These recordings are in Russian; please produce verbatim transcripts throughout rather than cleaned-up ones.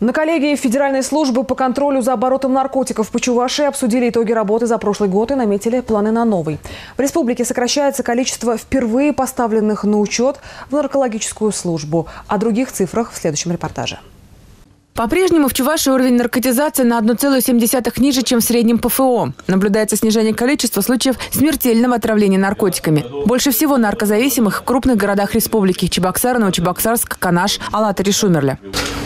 На коллегии Федеральной службы по контролю за оборотом наркотиков по Чувашии обсудили итоги работы за прошлый год и наметили планы на новый. В республике сокращается количество впервые поставленных на учет в наркологическую службу. О других цифрах в следующем репортаже. По-прежнему в Чувашии уровень наркотизации на одну целую семь десятых ниже, чем в среднем ПФО. Наблюдается снижение количества случаев смертельного отравления наркотиками. Больше всего наркозависимых в крупных городах республики – Чебоксары, Новочебоксарск, Канаш, Алатари, Шумерля.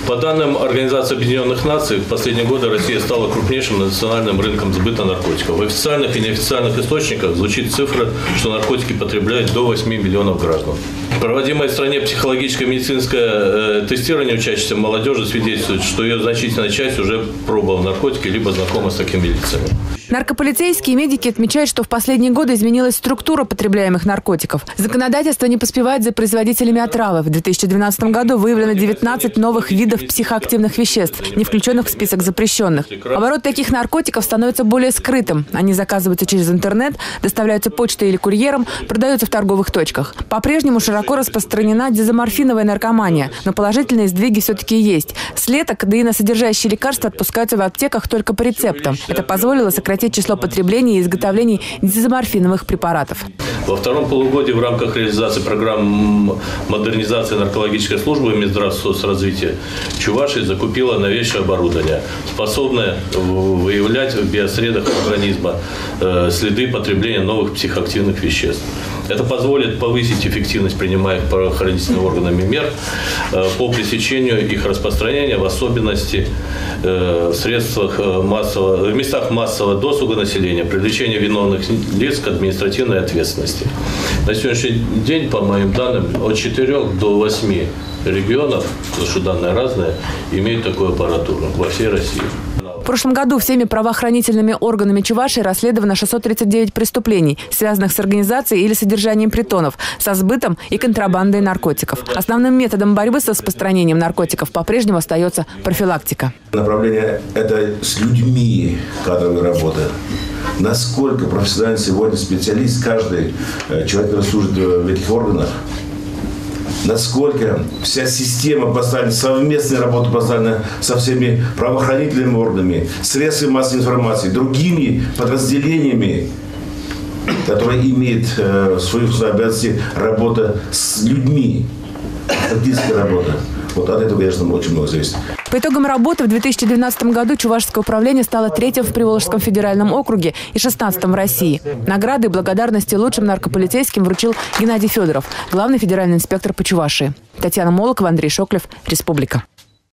По данным Организации Объединенных Наций, в последние годы Россия стала крупнейшим национальным рынком сбыта наркотиков. В официальных и неофициальных источниках звучит цифра, что наркотики потребляют до восьми миллионов граждан. Проводимое в стране психологическое и медицинское тестирование учащейся молодежи свидетельствует, что ее значительная часть уже пробовала наркотики, либо знакома с такими лицами. Наркополицейские и медики отмечают, что в последние годы изменилась структура потребляемых наркотиков. Законодательство не поспевает за производителями отравы. В две тысячи двенадцатом году выявлено девятнадцать новых видов психоактивных веществ, не включенных в список запрещенных. Оборот таких наркотиков становится более скрытым. Они заказываются через интернет, доставляются почтой или курьером, продаются в торговых точках. По-прежнему широко распространена дезоморфиновая наркомания, но положительные сдвиги все-таки есть. С леток деиносодержащие лекарства отпускаются в аптеках только по рецептам. Это позволило сократить число потреблений и изготовлений дезоморфиновых препаратов. Во втором полугодии в рамках реализации программ модернизации наркологической службы Минздравсоцразвития Чувашия закупила новейшее оборудование, способное выявлять в биосредах организма следы потребления новых психоактивных веществ. Это позволит повысить эффективность принимаемых правоохранительными органами мер по пресечению их распространения, в особенности в средствах массового, в местах массового досуга населения, привлечения виновных лиц к административной ответственности. На сегодняшний день, по моим данным, от четырёх до восьми регионов, потому что данные разные, имеют такую аппаратуру во всей России. В прошлом году всеми правоохранительными органами Чувашии расследовано шестьсот тридцать девять преступлений, связанных с организацией или содержанием притонов, со сбытом и контрабандой наркотиков. Основным методом борьбы с распространением наркотиков по-прежнему остается профилактика. Направление – это с людьми кадровая работа. Насколько профессиональный сегодня специалист, каждый человек, который служит в этих органах, насколько вся система поставлена, совместная работа поставлена со всеми правоохранительными органами, средствами массовой информации, другими подразделениями, которые имеют э, в своих обязанностях работа с людьми, статистическая работа. Вот от этого, конечно, очень много зависит. По итогам работы в две тысячи двенадцатом году Чувашское управление стало третьим в Приволжском федеральном округе и шестнадцатым в России. Награды и благодарности лучшим наркополицейским вручил Геннадий Федоров, главный федеральный инспектор по Чувашии. Татьяна Молокова, Андрей Шоклев, Республика.